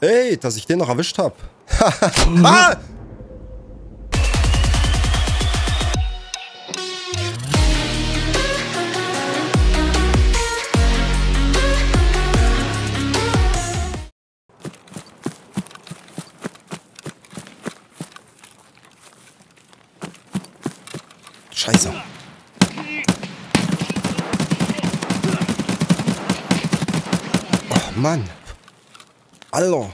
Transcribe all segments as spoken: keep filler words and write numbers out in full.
Ey, dass ich den noch erwischt habe. Ah! Scheiße. Oh Mann. Alter.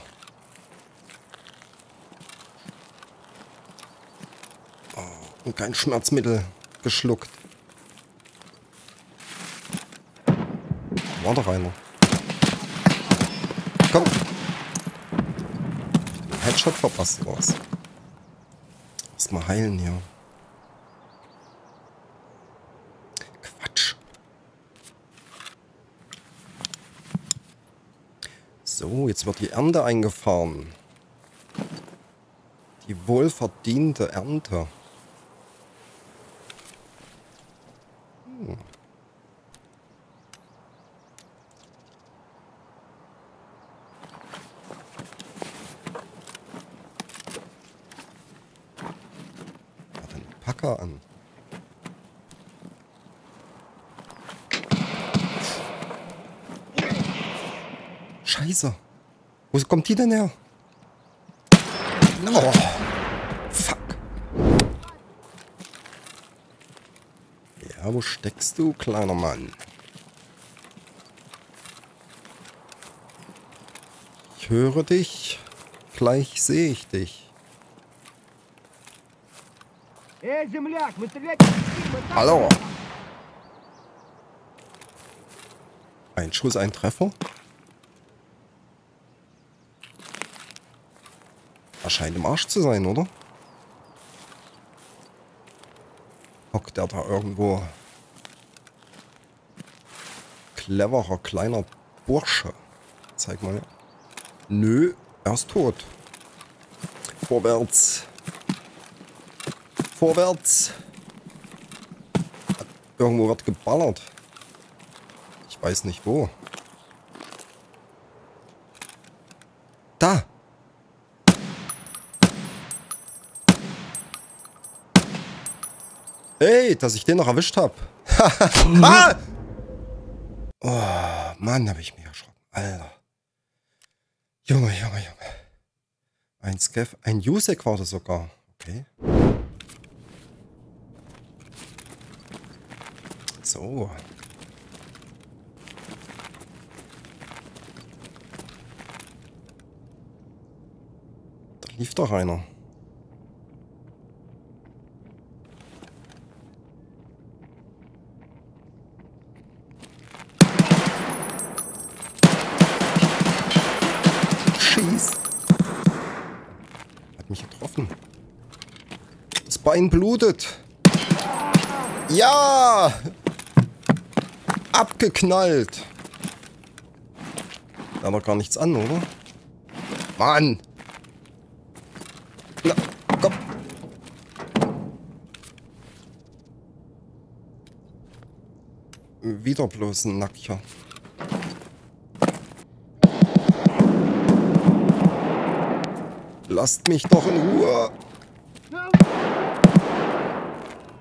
Oh, und kein Schmerzmittel geschluckt. War doch einer. Komm. Headshot verpasst raus. Lass mal heilen hier. So, jetzt wird die Ernte eingefahren. Die wohlverdiente Ernte. Hm. Hat den Packer an. Scheiße. Wo kommt die denn her? Oh, fuck. Ja, wo steckst du, kleiner Mann? Ich höre dich. Gleich sehe ich dich. Hallo. Ein Schuss, ein Treffer. Er scheint im Arsch zu sein, oder? Hockt der da irgendwo? Cleverer, kleiner Bursche. Zeig mal. Nö, er ist tot. Vorwärts. Vorwärts. Irgendwo wird geballert. Ich weiß nicht wo. Da! Ey, dass ich den noch erwischt habe. Ah! Oh, Mann, habe ich mich erschrocken. Alter. Junge, Junge, Junge. Ein Scav, ein Jusek war das sogar. Okay. So. Da lief doch einer. Bein blutet. Ja! Abgeknallt. Da war gar nichts an, oder? Mann! Na, komm! Wieder bloß ein Nackcher. Lasst mich doch in Ruhe!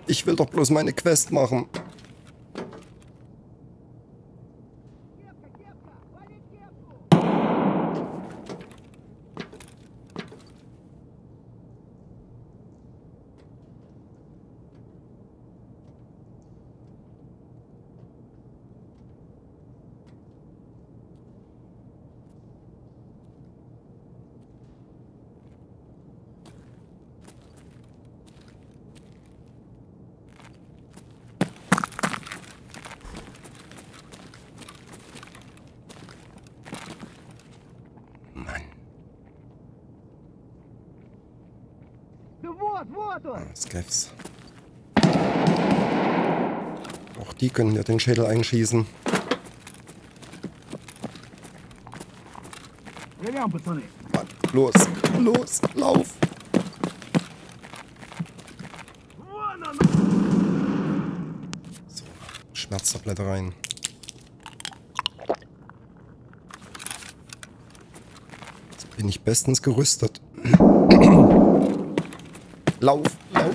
Ich will doch bloß meine Quest machen. Scavs. Auch die können ja den Schädel einschießen. Mann, los, los, lauf! So, Schmerztablette rein. Jetzt Bin ich bestens gerüstet. Lauf, lauf.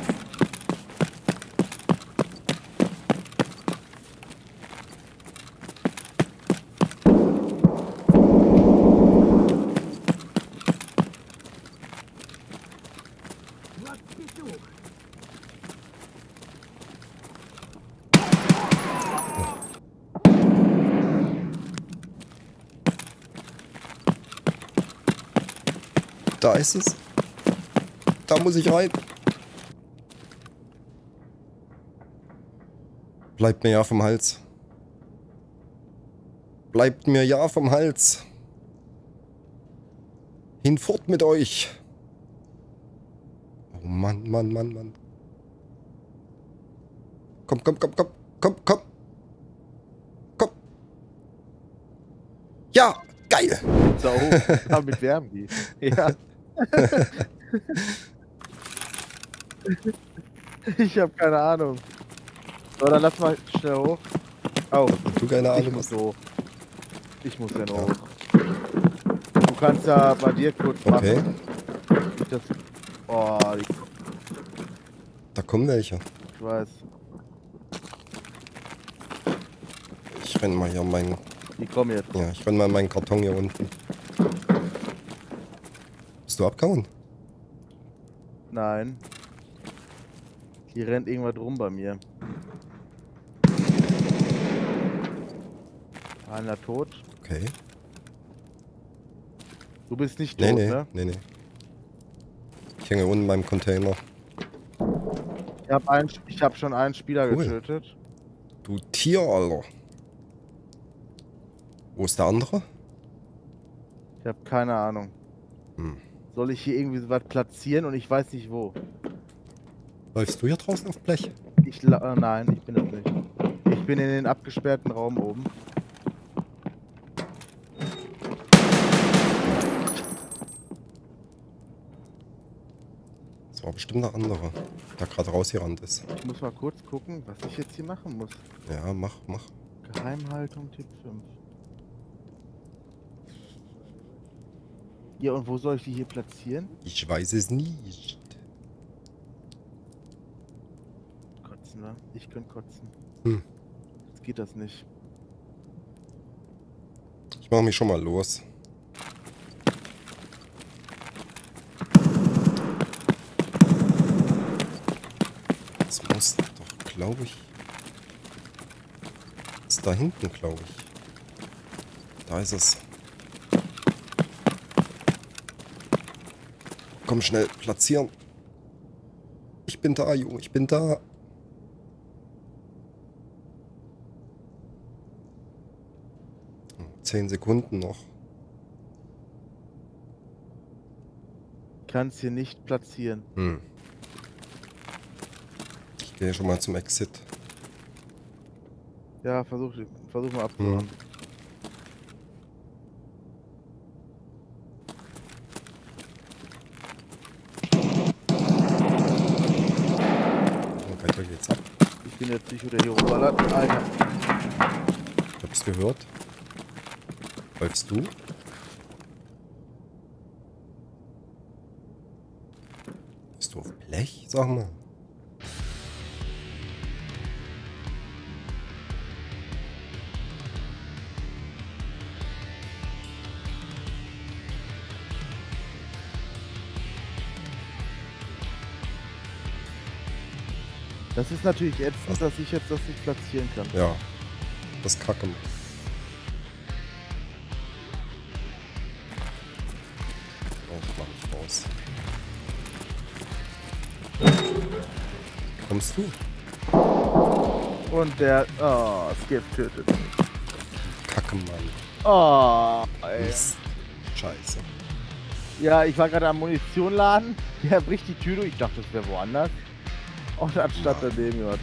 Da ist es. Da muss ich rein. Bleibt mir ja vom Hals. Bleibt mir ja vom Hals. Hinfort mit euch. Oh Mann, Mann, Mann, Mann. Komm, komm, komm, komm, komm, komm. Komm. Ja, geil. So, damit wärmen die. Ja. Ich hab keine Ahnung. So, dann lass mal schnell hoch. Au. Oh, du keine Ahnung. Ich muss hoch. Ich muss ja noch hoch. Du kannst ja bei dir kurz machen. Okay. Das, oh, die... Da kommen welche. Ich weiß. Ich renn mal hier um meinen... Die kommen jetzt. Ja, ich renn mal in meinen Karton hier unten. Du abkauen? Nein. Hier rennt irgendwas rum bei mir. Einer tot. Okay. Du bist nicht tot, nee, nee, ne? Nee, nee. Ich hänge unten in meinem Container. Ich hab, ein, ich hab schon einen Spieler cool. getötet. Du Tier, Alter. Wo ist der andere? Ich hab keine Ahnung. Hm. Soll ich hier irgendwie so was platzieren und ich weiß nicht wo. Läufst du hier draußen auf Blech? Ich la äh, nein, ich bin das nicht. Ich bin in den abgesperrten Raum oben. Das war bestimmt der andere, der gerade rausgerannt ist. Ich muss mal kurz gucken, was ich jetzt hier machen muss. Ja, mach, mach. Geheimhaltung Tipp fünf. Ja, und wo soll ich die hier platzieren? Ich weiß es nicht. Kotzen, ne? Ich könnte kotzen. Hm. Jetzt geht das nicht. Ich mache mich schon mal los. Das muss doch, glaube ich... Das ist da hinten, glaube ich. Da ist es. Komm schnell, platzieren. Ich bin da, Junge, ich bin da. Zehn Sekunden noch. Kannst hier nicht platzieren. Hm. Ich gehe schon mal zum Exit. Ja, versuch, versuch mal abzuhauen. Hm. Jetzt nicht wieder hier rüberladen. Alter. Ich hab's gehört. Läufst du? Bist du auf Blech? Sag mal. Das ist natürlich ätzend, was? Dass ich jetzt das nicht platzieren kann. Ja, das ist kacke. Oh, raus. Kommst du? Und der... Oh, Skiff tötet. Kacke, Mann. Oh, ey. Mist. Scheiße. Ja, ich war gerade am Munitionladen. Der bricht die Tür durch. Ich dachte, das wäre woanders. Und anstatt daneben jemand.